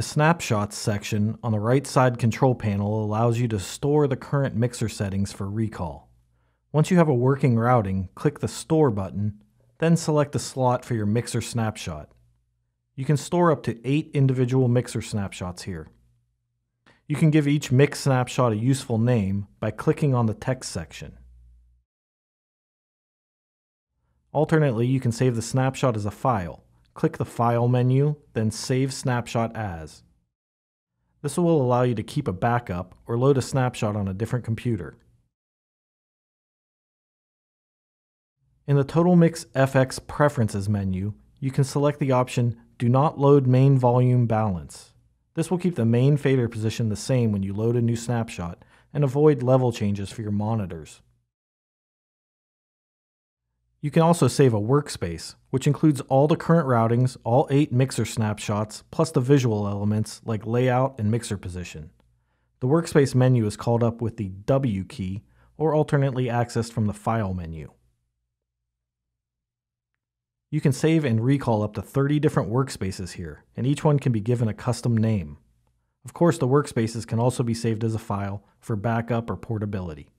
The Snapshots section on the right side control panel allows you to store the current mixer settings for recall. Once you have a working routing, click the Store button, then select a slot for your mixer snapshot. You can store up to 8 individual mixer snapshots here. You can give each mix snapshot a useful name by clicking on the text section. Alternately, you can save the snapshot as a file. Click the File menu, then Save Snapshot As. This will allow you to keep a backup or load a snapshot on a different computer. In the TotalMix FX Preferences menu, you can select the option Do Not Load Main Volume Balance. This will keep the main fader position the same when you load a new snapshot and avoid level changes for your monitors. You can also save a workspace, which includes all the current routings, all 8 mixer snapshots, plus the visual elements like layout and mixer position. The workspace menu is called up with the W key, or alternately accessed from the File menu. You can save and recall up to 30 different workspaces here, and each one can be given a custom name. Of course, the workspaces can also be saved as a file for backup or portability.